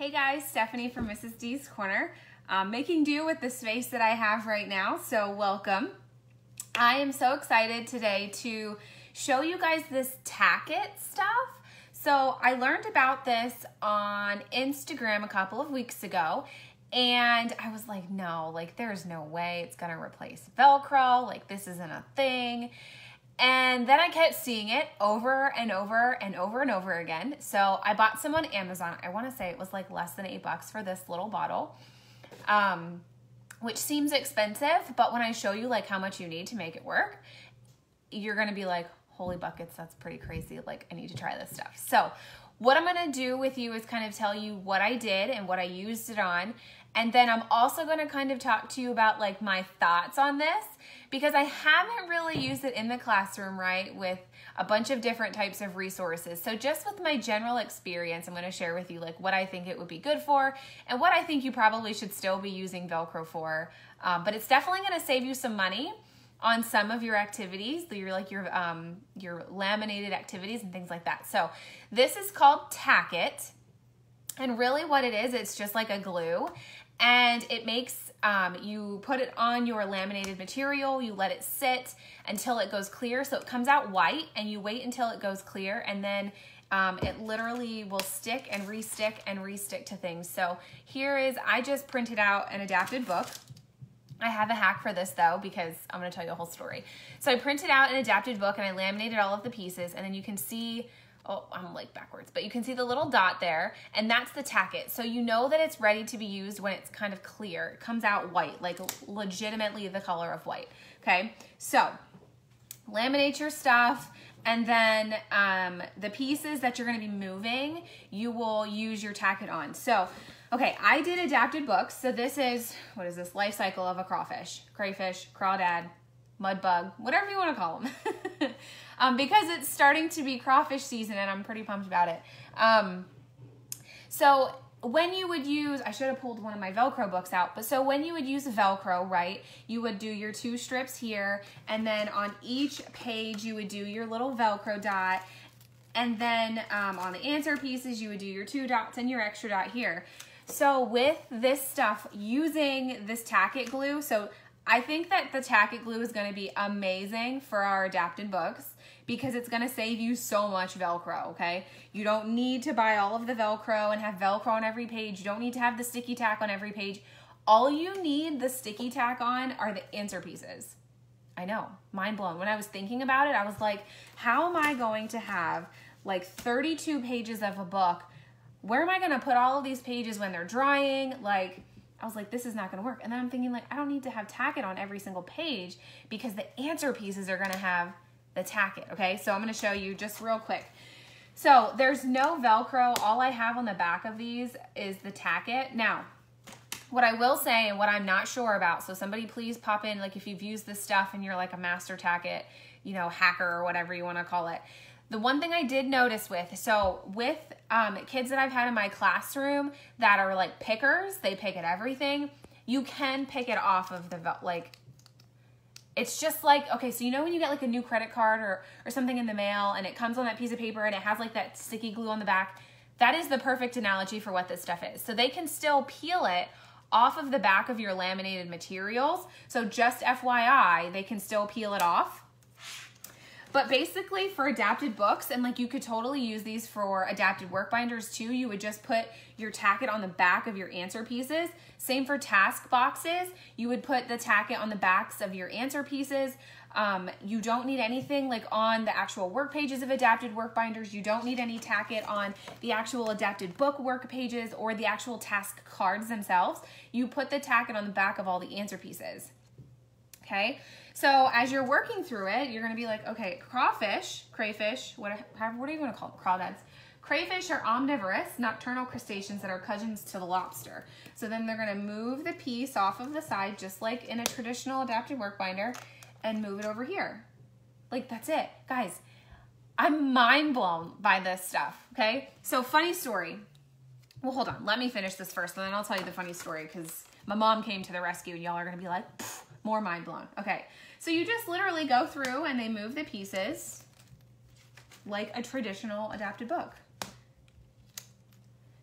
Hey guys, Stephanie from Mrs. D's Corner. Making do with the space that I have right now, so welcome. I am so excited today to show you guys this Tack-It stuff. So I learned about this on Instagram a couple of weeks ago, and I was like, no, like there's no way it's gonna replace Velcro, like this isn't a thing. And then I kept seeing it over and over and over and over again. So I bought some on Amazon. I wanna say it was like less than $8 for this little bottle, which seems expensive, but when I show you like how much you need to make it work, you're gonna be like, holy buckets, that's pretty crazy. Like I need to try this stuff. So what I'm gonna do with you is kind of tell you what I did and what I used it on. And then I'm also gonna kind of talk to you about like my thoughts on this, because I haven't really used it in the classroom, right, with a bunch of different types of resources. So just with my general experience, I'm gonna share with you like what I think it would be good for and what I think you probably should still be using Velcro for. But it's definitely gonna save you some money on some of your activities, your laminated activities and things like that. So this is called Tack-It. And really what it is, it's just like a glue, and it makes, you put it on your laminated material, you let it sit until it goes clear. So it comes out white and you wait until it goes clear, and then it literally will stick and restick and restick to things. So here is, I just printed out an adapted book. I have a hack for this though, because I'm gonna tell you a whole story. So I printed out an adapted book and I laminated all of the pieces, and then you can see, oh, I'm like backwards, but you can see the little dot there, and that's the Tack-It. So you know that it's ready to be used when it's kind of clear. It comes out white, like legitimately the color of white, okay? So laminate your stuff, and then the pieces that you're gonna be moving, you will use your Tack-It on. So, okay, I did adapted books. So this is, what is this? Life cycle of a crawfish, crayfish, crawdad, mud bug, whatever you wanna call them. Because it's starting to be crawfish season and I'm pretty pumped about it. So when you would use, I should have pulled one of my Velcro books out, but so when you would use Velcro, right, you would do your two strips here, and then on each page you would do your little Velcro dot, and then on the answer pieces you would do your two dots and your extra dot here. So with this stuff, using this Tack-It glue, so I think that the Tack-It glue is gonna be amazing for our adapted books, because it's gonna save you so much Velcro, okay? You don't need to buy all of the Velcro and have Velcro on every page. You don't need to have the sticky tack on every page. All you need the sticky tack on are the answer pieces. I know, mind blown. When I was thinking about it, I was like, how am I going to have like 32 pages of a book? Where am I gonna put all of these pages when they're drying? Like, I was like, this is not gonna work. And then I'm thinking like, I don't need to have Tack-It on every single page, because the answer pieces are gonna have the Tack-It, okay? So I'm gonna show you just real quick. So there's no Velcro. All I have on the back of these is the Tack-It. Now, what I will say and what I'm not sure about, so somebody please pop in, like if you've used this stuff and you're like a master Tack-It, you know, hacker or whatever you wanna call it. The one thing I did notice with, so with kids that I've had in my classroom that are like pickers, they pick at everything, you can pick it off of the, like, it's just like, okay, so you know when you get like a new credit card or something in the mail and it comes on that piece of paper and it has like that sticky glue on the back, that is the perfect analogy for what this stuff is. So they can still peel it off of the back of your laminated materials. So just FYI, they can still peel it off. But basically for adapted books, and like you could totally use these for adapted work binders too, you would just put your Tack-It on the back of your answer pieces. Same for task boxes, you would put the Tack-It on the backs of your answer pieces. You don't need anything like on the actual work pages of adapted work binders. You don't need any Tack-It on the actual adapted book work pages or the actual task cards themselves. You put the Tack-It on the back of all the answer pieces. Okay, so as you're working through it, you're gonna be like, okay, crawfish, crayfish, what are you gonna call them? Crawdads. Crayfish are omnivorous, nocturnal crustaceans that are cousins to the lobster. So then they're gonna move the piece off of the side, just like in a traditional adapted work binder, and move it over here. Like, that's it. Guys, I'm mind blown by this stuff, okay? So funny story. Well, hold on, let me finish this first, and then I'll tell you the funny story, because my mom came to the rescue, and y'all are gonna be like, pfft. More mind blown. Okay, so you just literally go through and they move the pieces like a traditional adapted book.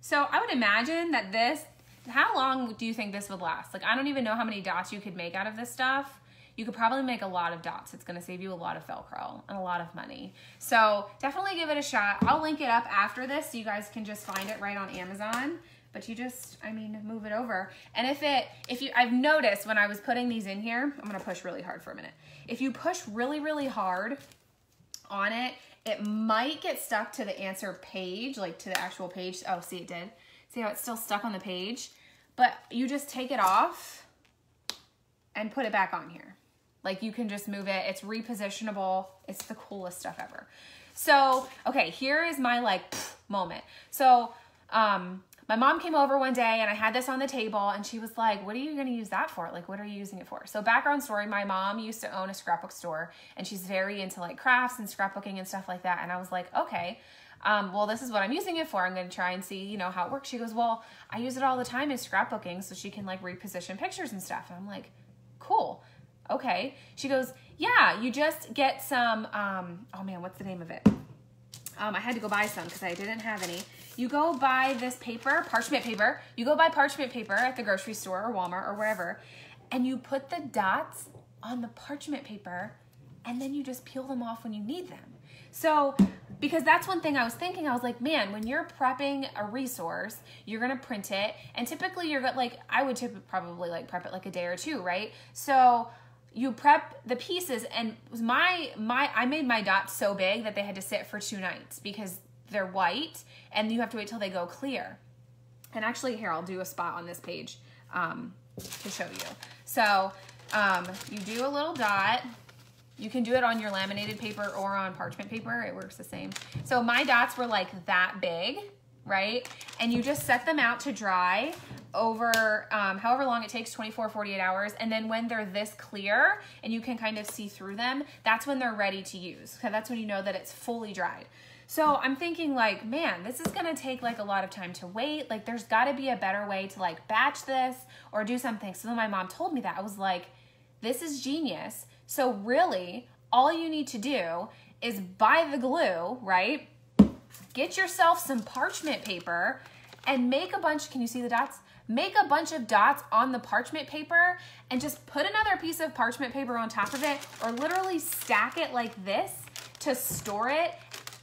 So I would imagine that this, how long do you think this would last? Like, I don't even know how many dots you could make out of this stuff. You could probably make a lot of dots. It's gonna save you a lot of Velcro and a lot of money. So definitely give it a shot. I'll link it up after this so you guys can just find it right on Amazon. But you just, I mean, move it over. And I've noticed when I was putting these in here, I'm gonna push really hard for a minute. If you push really, really hard on it, it might get stuck to the answer page, like to the actual page. Oh, see, it did. See how it's still stuck on the page? But you just take it off and put it back on here. Like, you can just move it. It's repositionable. It's the coolest stuff ever. So, okay, here is my like moment. So, my mom came over one day and I had this on the table and she was like, what are you gonna use that for? Like, what are you using it for? So background story, my mom used to own a scrapbook store and she's very into like crafts and scrapbooking and stuff like that. And I was like, okay, well, this is what I'm using it for. I'm gonna try and see, you know, how it works. She goes, well, I use it all the time in scrapbooking so she can like reposition pictures and stuff. And I'm like, cool, okay. She goes, yeah, you just get some, oh man, what's the name of it? I had to go buy some because I didn't have any. You go buy this paper, parchment paper. You go buy parchment paper at the grocery store or Walmart or wherever, and you put the dots on the parchment paper, and then you just peel them off when you need them. So, because that's one thing I was thinking, I was like, man, when you're prepping a resource, you're gonna print it, and typically you're gonna, like, I would probably like prep it like a day or two, right? So, you prep the pieces, and I made my dots so big that they had to sit for 2 nights because they're white and you have to wait till they go clear. And actually here, I'll do a spot on this page to show you. So you do a little dot. You can do it on your laminated paper or on parchment paper, it works the same. So my dots were like that big, right? And you just set them out to dry over however long it takes, 24, 48 hours. And then when they're this clear and you can kind of see through them, that's when they're ready to use. So that's when you know that it's fully dried. So I'm thinking like, man, this is gonna take like a lot of time to wait. Like, there's gotta be a better way to like batch this or do something. So then my mom told me that. I was like, this is genius. So really all you need to do is buy the glue, right? Get yourself some parchment paper and make a bunch, can you see the dots? Make a bunch of dots on the parchment paper and just put another piece of parchment paper on top of it, or literally stack it like this to store it,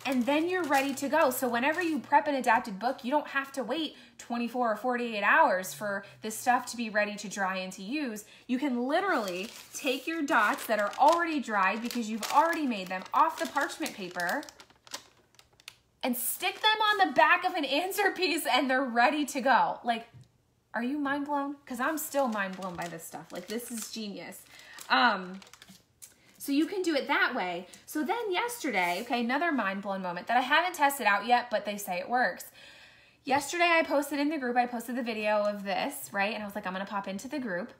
and then you're ready to go. So whenever you prep an adapted book, you don't have to wait 24 or 48 hours for this stuff to be ready to dry and to use. You can literally take your dots that are already dried because you've already made them off the parchment paper and stick them on the back of an answer piece and they're ready to go. Like, are you mind blown? Because I'm still mind blown by this stuff. Like, this is genius. So you can do it that way. So then yesterday, okay, another mind blown moment that I haven't tested out yet, but they say it works. Yesterday I posted in the group, I posted the video of this, right? And I was like, I'm gonna pop into the group.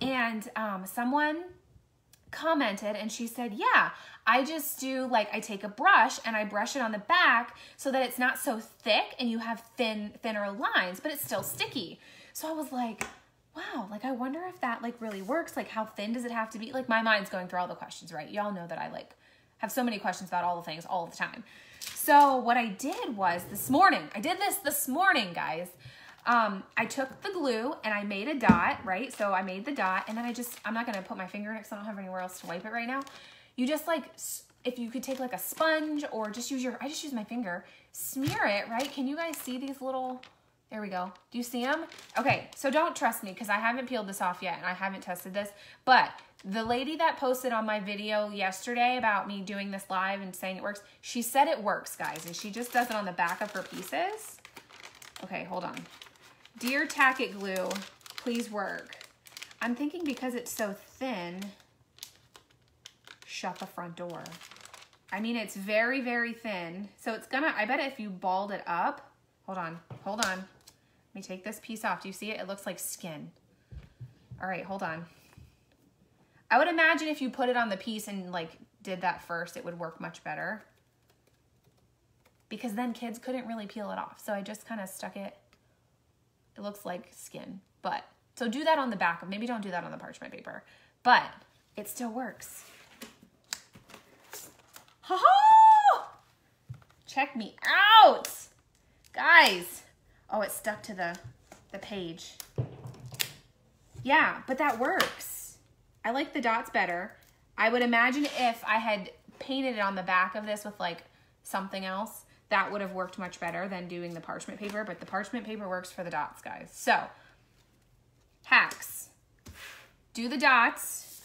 And someone commented and she said, yeah, I just do like, I take a brush and I brush it on the back so that it's not so thick and you have thinner lines, but it's still sticky. So I was like, wow, like I wonder if that like really works. Like, how thin does it have to be? Like, my mind's going through all the questions, right? Y'all know that I like have so many questions about all the things all the time. So what I did was this morning, I did this morning, guys. I took the glue and I made a dot, right? So I made the dot and then I'm not gonna put my finger in it because I don't have anywhere else to wipe it right now. You just like, if you could take like a sponge or just use your, I just use my finger, smear it, right? Can you guys see these little, there we go. Do you see them? Okay, so don't trust me because I haven't peeled this off yet and I haven't tested this, but the lady that posted on my video yesterday about me doing this live and saying it works, she said it works, guys, and she just does it on the back of her pieces. Okay, hold on. Dear Tack-It glue, please work. I'm thinking because it's so thin, shut the front door. I mean, it's very, very thin. So it's gonna, I bet if you balled it up, hold on. Let me take this piece off. Do you see it? It looks like skin. All right, hold on. I would imagine if you put it on the piece and like did that first, it would work much better. Because then kids couldn't really peel it off. So I just kind of stuck it. It looks like skin, but so do that on the back. Maybe don't do that on the parchment paper, but it still works. Ho-ho! Check me out. Guys, Oh, it's stuck to the page. Yeah, but that works. I like the dots better. I would imagine if I had painted it on the back of this with like something else, that would have worked much better than doing the parchment paper, but the parchment paper works for the dots, guys. So, hacks. Do the dots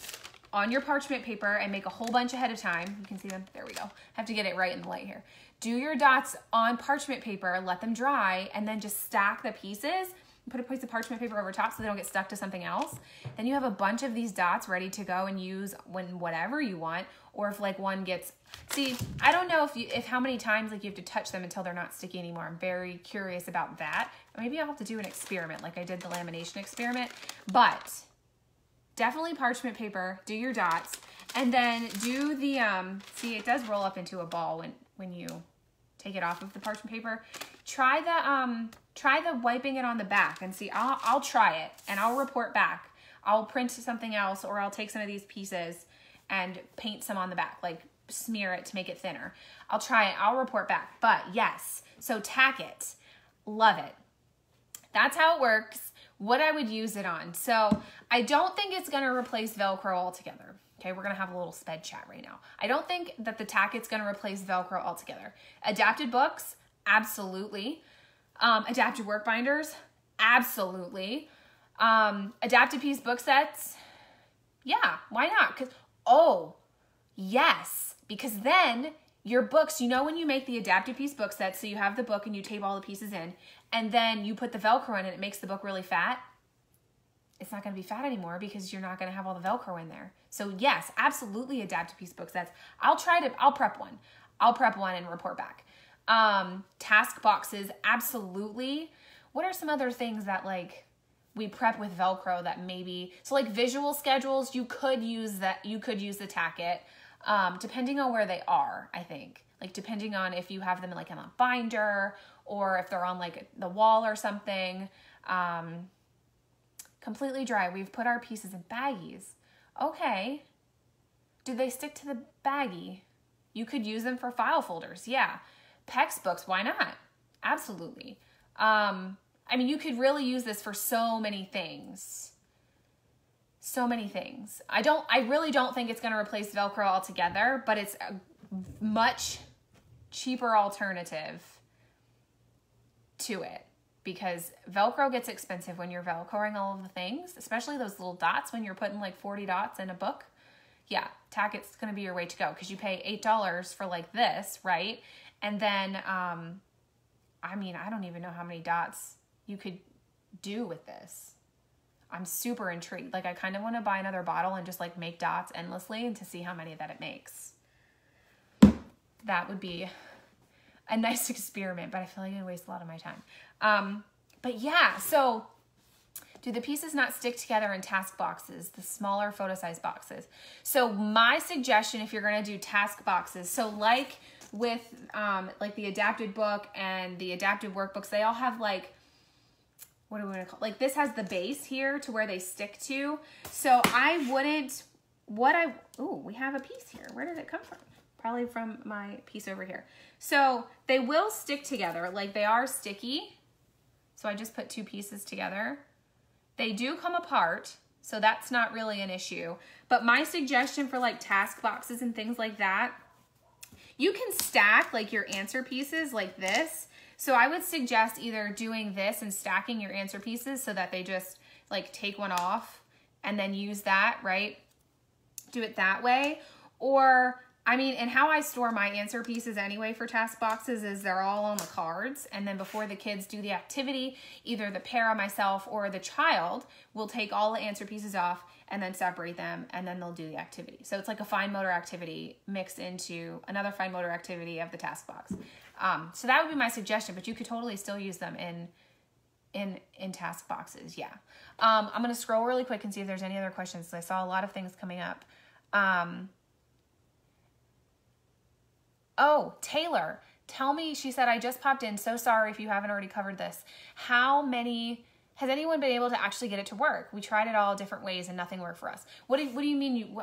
on your parchment paper and make a whole bunch ahead of time. You can see them, there we go. I have to get it right in the light here. Do your dots on parchment paper, let them dry, and then just stack the pieces. Put a piece of parchment paper over top so they don't get stuck to something else. Then you have a bunch of these dots ready to go and use when whatever you want, or if like one gets, see, I don't know if how many times like you have to touch them until they're not sticky anymore. I'm very curious about that. Maybe I'll have to do an experiment like I did the lamination experiment, but definitely parchment paper, do your dots, and then do the, see, it does roll up into a ball when you take it off of the parchment paper. Try the wiping it on the back and see, I'll try it and I'll report back. I'll print something else or I'll take some of these pieces and paint some on the back, like smear it to make it thinner. I'll try it, I'll report back, but yes. So Tack-It, love it. That's how it works, what I would use it on. So I don't think it's gonna replace Velcro altogether. Okay, we're gonna have a little sped chat right now. I don't think that the Tack-It's gonna replace Velcro altogether. Adapted books, absolutely. Adapted work binders, absolutely. Adapted piece book sets, yeah, why not? Because, oh, yes, because then your books, you know when you make the adapted piece book sets, so you have the book and you tape all the pieces in, and then you put the Velcro in and it makes the book really fat, it's not gonna be fat anymore because you're not gonna have all the Velcro in there. So yes, absolutely adapted piece book sets. I'll prep one. I'll prep one and report back. Task boxes, absolutely. What are some other things that like we prep with Velcro that maybe, so like visual schedules, you could use the Tack-It, depending on where they are, I think. Like depending on if you have them in like in a binder or if they're on like the wall or something. Completely dry, we've put our pieces in baggies. Okay, do they stick to the baggie? You could use them for file folders, yeah. Textbooks, why not? Absolutely. I mean, you could really use this for so many things. So many things. I really don't think it's gonna replace Velcro altogether, but it's a much cheaper alternative to it because Velcro gets expensive when you're Velcroing all of the things, especially those little dots when you're putting like 40 dots in a book. Yeah, Tack-It's gonna be your way to go because you pay $8 for like this, right? And then, I mean, I don't even know how many dots you could do with this. I'm super intrigued. Like I kind of want to buy another bottle and just like make dots endlessly and to see how many that it makes. That would be a nice experiment, but I feel like I waste a lot of my time. But yeah, so do the pieces not stick together in task boxes, the smaller photo size boxes? So my suggestion if you're gonna do task boxes, so like, with like the adapted book and the adapted workbooks, they all have like, what do we want to call it? Like this has the base here to where they stick to. So I wouldn't, ooh, we have a piece here. Where did it come from? Probably from my piece over here. So they will stick together, like they are sticky. So I just put two pieces together. They do come apart, so that's not really an issue. But my suggestion for like task boxes and things like that, you can stack like your answer pieces like this. So I would suggest either doing this and stacking your answer pieces so that they just like take one off and then use that, right? Do it that way. Or, I mean, and how I store my answer pieces anyway for task boxes is they're all on the cards. And then before the kids do the activity, either the para, myself, or the child will take all the answer pieces off and then separate them, and then they'll do the activity. So it's like a fine motor activity mixed into another fine motor activity of the task box. So that would be my suggestion, but you could totally still use them in task boxes, yeah. I'm gonna scroll really quick and see if there's any other questions, because I saw a lot of things coming up. Oh, Taylor, tell me, she said, I just popped in, so sorry if you haven't already covered this. How many, has anyone been able to actually get it to work? We tried it all different ways and nothing worked for us. What do you mean?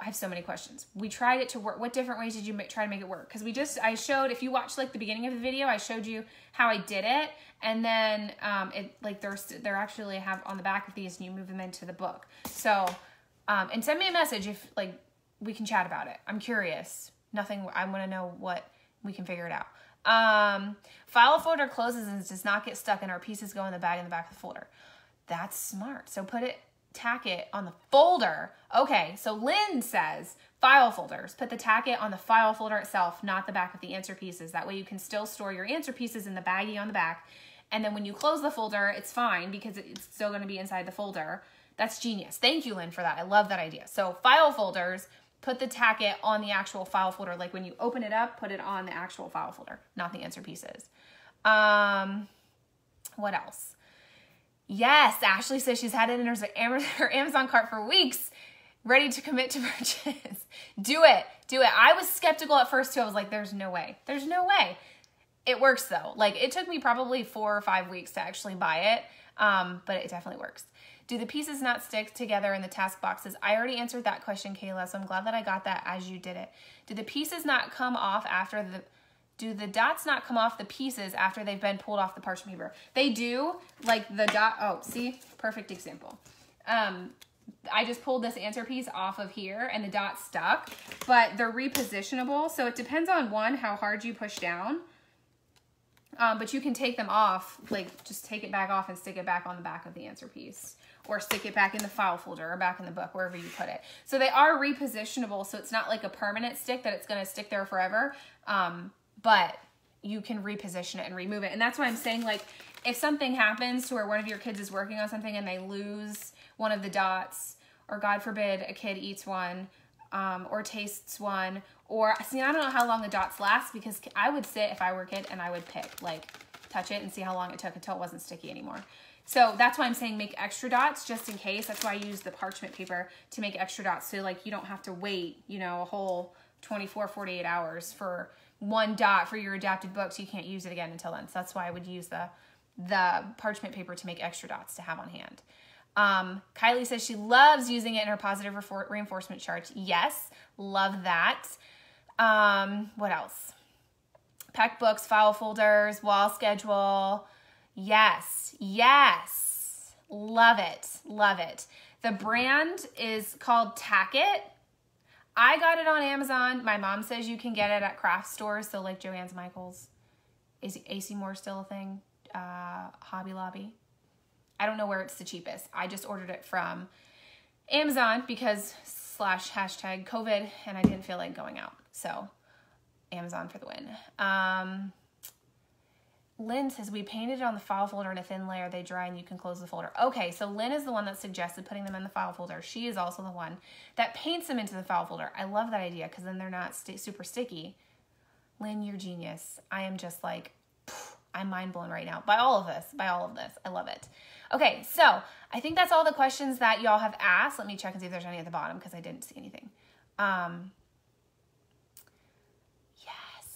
I have so many questions. We tried it to work. What different ways did you try to make it work? Because we just, I showed, if you watched like the beginning of the video, I showed you how I did it. And then it like they're actually have on the back of these and you move them into the book. So, and send me a message if like we can chat about it. I'm curious. Nothing, I want to know what we can figure it out. File folder closes and does not get stuck and our pieces go in the bag in the back of the folder. That's smart. So put it, Tack-It on the folder. Okay, so Lynn says file folders. Put the Tack-It on the file folder itself, not the back of the answer pieces. That way you can still store your answer pieces in the baggie on the back. And then when you close the folder, it's fine because it's still going to be inside the folder. That's genius. Thank you, Lynn, for that. I love that idea. So file folders, put the Tack-It on the actual file folder. Like when you open it up, put it on the actual file folder, not the answer pieces. What else? Yes, Ashley says she's had it in her Amazon cart for weeks, ready to commit to purchase. Do it, do it. I was skeptical at first too. I was like, there's no way, there's no way. It works though. Like it took me probably 4 or 5 weeks to actually buy it, but it definitely works. Do the pieces not stick together in the task boxes? I already answered that question, Kayla, so I'm glad that I got that as you did it. Do the pieces not come off after the... Do the dots not come off the pieces after they've been pulled off the parchment paper? They do, like the dot, oh, see, perfect example. I just pulled this answer piece off of here and the dot stuck, but they're repositionable. So it depends on one, how hard you push down, but you can take them off, like just take it back off and stick it back on the back of the answer piece or stick it back in the file folder or back in the book, wherever you put it. So they are repositionable. So it's not like a permanent stick that it's gonna stick there forever. But you can reposition it and remove it. And that's why I'm saying, like, if something happens to where one of your kids is working on something and they lose one of the dots, or God forbid a kid eats one or tastes one, or see, I don't know how long the dots last because I would sit if I were a kid and I would pick, like, touch it and see how long it took until it wasn't sticky anymore. So that's why I'm saying make extra dots just in case. That's why I use the parchment paper to make extra dots. So, like, you don't have to wait, you know, a whole 24, 48 hours for one dot for your adapted book, so you can't use it again until then. So that's why I would use the parchment paper to make extra dots to have on hand. Kylie says she loves using it in her positive reinforcement charts. Yes, love that. What else? Pack books, file folders, wall schedule. Yes, yes. Love it, love it. The brand is called Tack-It. I got it on Amazon. My mom says you can get it at craft stores, so like Joann's, Michaels. Is AC Moore still a thing? Hobby Lobby. I don't know where it's the cheapest. I just ordered it from Amazon because /#COVID, and I didn't feel like going out. So Amazon for the win. Lynn says, we painted it on the file folder in a thin layer. They dry and you can close the folder. Okay, so Lynn is the one that suggested putting them in the file folder. She is also the one that paints them into the file folder. I love that idea because then they're not super sticky. Lynn, you're genius. I am just like, pff, I'm mind blown right now by all of this, I love it. Okay, so I think that's all the questions that y'all have asked. Let me check and see if there's any at the bottom because I didn't see anything. Yes.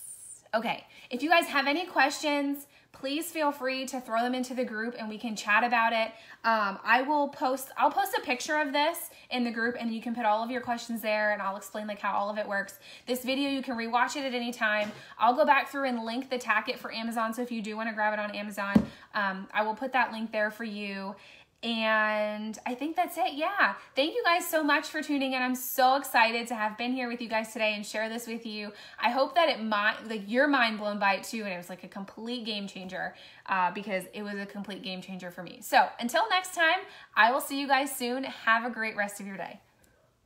Okay, if you guys have any questions, please feel free to throw them into the group and we can chat about it. I'll post a picture of this in the group and you can put all of your questions there and I'll explain like how all of it works. This video, you can rewatch it at any time. I'll go back through and link the Tack-It for Amazon. So if you do want to grab it on Amazon, I will put that link there for you. And I think that's it. Yeah. Thank you guys so much for tuning in. I'm so excited to have been here with you guys today and share this with you. I hope that it might, like, you're mind blown by it too. And it was like a complete game changer because it was a complete game changer for me. So until next time, I will see you guys soon. Have a great rest of your day.